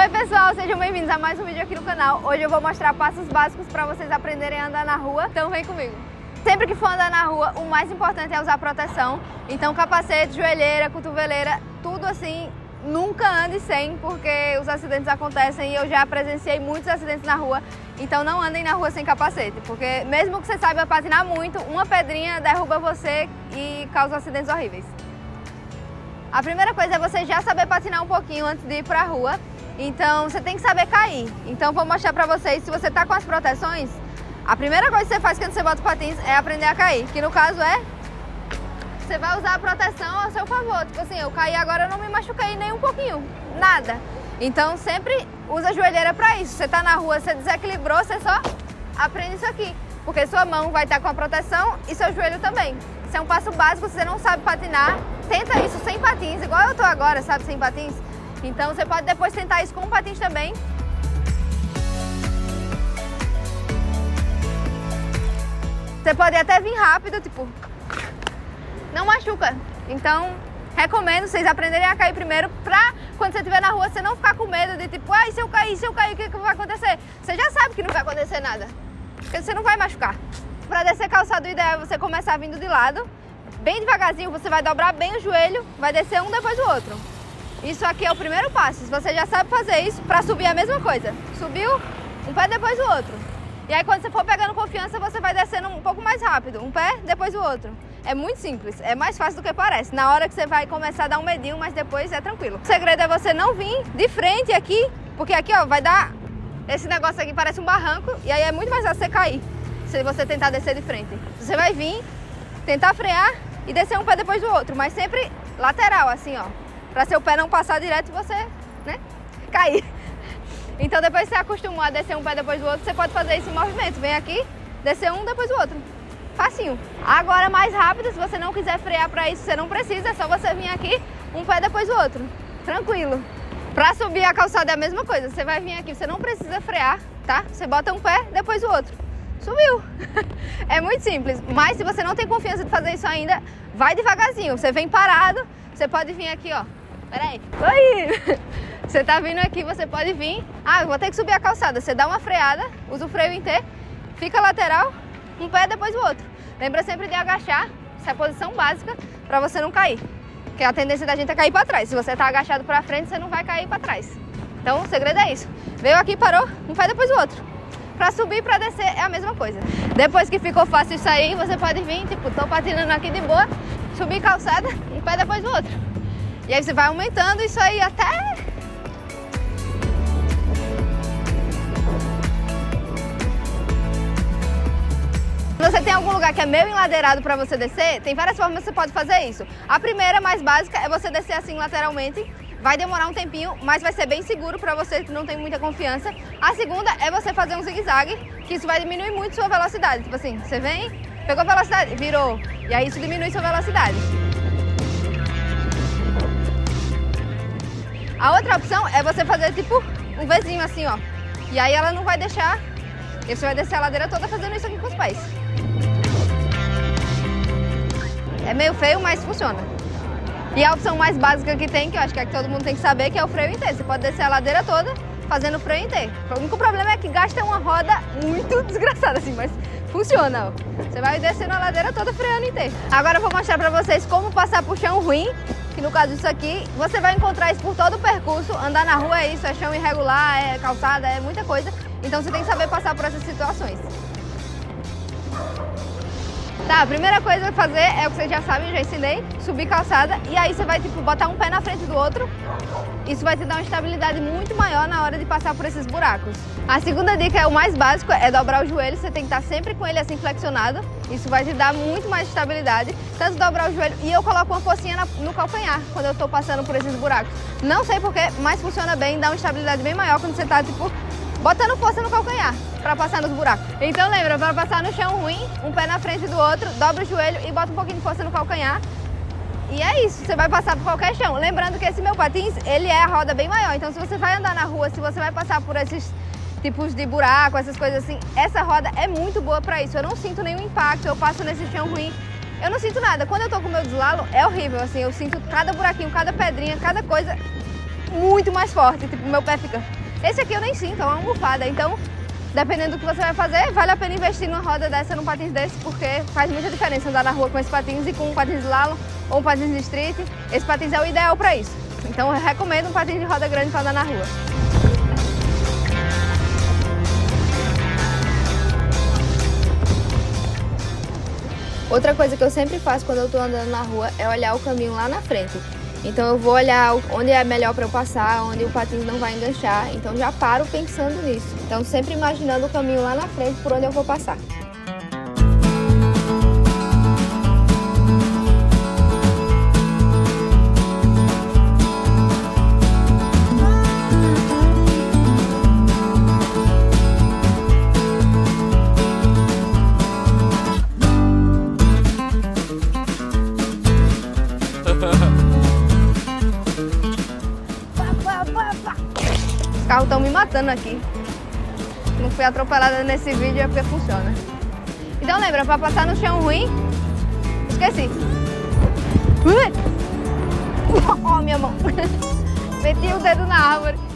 Oi pessoal, sejam bem-vindos a mais um vídeo aqui no canal. Hoje eu vou mostrar passos básicos para vocês aprenderem a andar na rua, então vem comigo. Sempre que for andar na rua, o mais importante é usar proteção. Então capacete, joelheira, cotoveleira, tudo assim, nunca ande sem, porque os acidentes acontecem e eu já presenciei muitos acidentes na rua. Então não andem na rua sem capacete, porque mesmo que você saiba patinar muito, uma pedrinha derruba você e causa acidentes horríveis. A primeira coisa é você já saber patinar um pouquinho antes de ir para a rua. Então você tem que saber cair. Então vou mostrar pra vocês, se você tá com as proteções, a primeira coisa que você faz quando você bota o patins é aprender a cair, que no caso é, você vai usar a proteção a seu favor. Tipo assim, eu caí agora, eu não me machuquei nem um pouquinho, nada. Então sempre usa a joelheira pra isso. Você tá na rua, você desequilibrou, você só aprende isso aqui, porque sua mão vai estar com a proteção e seu joelho também. Isso é um passo básico. Se você não sabe patinar, tenta isso sem patins, igual eu tô agora, sabe, sem patins. Então você pode depois tentar isso com patins também. Você pode até vir rápido, tipo, não machuca. Então recomendo vocês aprenderem a cair primeiro, pra quando você estiver na rua você não ficar com medo de tipo, ai, se eu cair, o que vai acontecer? Você já sabe que não vai acontecer nada, porque você não vai machucar. Para descer calçado, o ideal é você começar vindo de lado, bem devagarzinho, você vai dobrar bem o joelho, vai descer um depois do outro. Isso aqui é o primeiro passo. Se você já sabe fazer isso, para subir a mesma coisa. Subiu, um pé depois do outro. E aí quando você for pegando confiança, você vai descendo um pouco mais rápido. Um pé depois do outro. É muito simples, é mais fácil do que parece. Na hora que você vai começar a dar um medinho, mas depois é tranquilo. O segredo é você não vir de frente aqui, porque aqui ó, vai dar... Esse negócio aqui parece um barranco e aí é muito mais fácil você cair, se você tentar descer de frente. Você vai vir, tentar frear e descer um pé depois do outro, mas sempre lateral, assim ó, para seu pé não passar direto e você, né, cair. Então depois que você acostumou a descer um pé depois do outro, você pode fazer esse movimento. Vem aqui, descer um depois do outro. Facinho. Agora mais rápido, se você não quiser frear para isso, você não precisa, é só você vir aqui, um pé depois do outro. Tranquilo. Para subir a calçada é a mesma coisa. Você vai vir aqui, você não precisa frear, tá? Você bota um pé depois do outro. Subiu. É muito simples. Mas se você não tem confiança de fazer isso ainda, vai devagarzinho. Você vem parado, você pode vir aqui, ó. Peraí. Oi! Você tá vindo aqui, você pode vir. Ah, eu vou ter que subir a calçada. Você dá uma freada, usa o freio inteiro, fica lateral, um pé depois o outro. Lembra sempre de agachar. Essa é a posição básica pra você não cair, porque a tendência da gente é cair pra trás. Se você tá agachado pra frente, você não vai cair pra trás. Então o segredo é isso. Veio aqui, parou, um pé depois o outro. Pra subir e pra descer é a mesma coisa. Depois que ficou fácil isso aí, você pode vir, tipo, tô patinando aqui de boa, subir calçada, um pé depois do outro. E aí você vai aumentando isso aí até... Se você tem algum lugar que é meio enladeirado para você descer, tem várias formas que você pode fazer isso. A primeira, mais básica, é você descer assim lateralmente. Vai demorar um tempinho, mas vai ser bem seguro para você que não tem muita confiança. A segunda é você fazer um zigue-zague, que isso vai diminuir muito sua velocidade. Tipo assim, você vem, pegou velocidade, virou. E aí isso diminui sua velocidade. A outra opção é você fazer tipo um Vzinho assim, ó. E aí ela não vai deixar, e você vai descer a ladeira toda fazendo isso aqui com os pés. É meio feio, mas funciona. E a opção mais básica que tem, que eu acho que é que todo mundo tem que saber, que é o freio inteiro. Você pode descer a ladeira toda fazendo o freio inteiro. O único problema é que gasta uma roda muito desgraçada assim, mas funciona, ó. Você vai descendo a ladeira toda freando inteiro. Agora eu vou mostrar pra vocês como passar por chão ruim. Que no caso disso aqui, você vai encontrar isso por todo o percurso. Andar na rua é isso, é chão irregular, é calçada, é muita coisa. Então você tem que saber passar por essas situações. Tá, a primeira coisa a fazer é o que vocês já sabem, eu já ensinei, subir calçada. E aí você vai tipo botar um pé na frente do outro. Isso vai te dar uma estabilidade muito maior na hora de passar por esses buracos. A segunda dica é o mais básico, é dobrar o joelho. Você tem que estar sempre com ele assim flexionado. Isso vai te dar muito mais estabilidade. Tanto dobrar o joelho, e eu coloco uma forcinha no calcanhar quando eu tô passando por esses buracos. Não sei porquê, mas funciona bem, dá uma estabilidade bem maior quando você tá tipo botando força no calcanhar para passar nos buracos. Então lembra, para passar no chão ruim, um pé na frente do outro, dobra o joelho e bota um pouquinho de força no calcanhar. E é isso, você vai passar por qualquer chão. Lembrando que esse meu patins, ele é a roda bem maior. Então se você vai andar na rua, se você vai passar por esses tipos de buraco, essas coisas assim, essa roda é muito boa para isso. Eu não sinto nenhum impacto, eu passo nesse chão ruim, eu não sinto nada. Quando eu tô com o meu deslalo, é horrível, assim, eu sinto cada buraquinho, cada pedrinha, cada coisa. muito mais forte, tipo, meu pé fica... Esse aqui eu nem sinto, é uma almofada, então dependendo do que você vai fazer, vale a pena investir numa roda dessa, num patins desse, porque faz muita diferença andar na rua com esse patins e com um patins de lalo ou um patins de street. Esse patins é o ideal para isso, então eu recomendo um patins de roda grande para andar na rua. Outra coisa que eu sempre faço quando eu estou andando na rua é olhar o caminho lá na frente. Então eu vou olhar onde é melhor para eu passar, onde o patins não vai enganchar. Então já paro pensando nisso. Então sempre imaginando o caminho lá na frente por onde eu vou passar. Os carros estão me matando aqui. Não fui atropelada nesse vídeo, é porque funciona. Então lembra, para passar no chão ruim, esqueci. Oh, minha mão. Meti o dedo na árvore.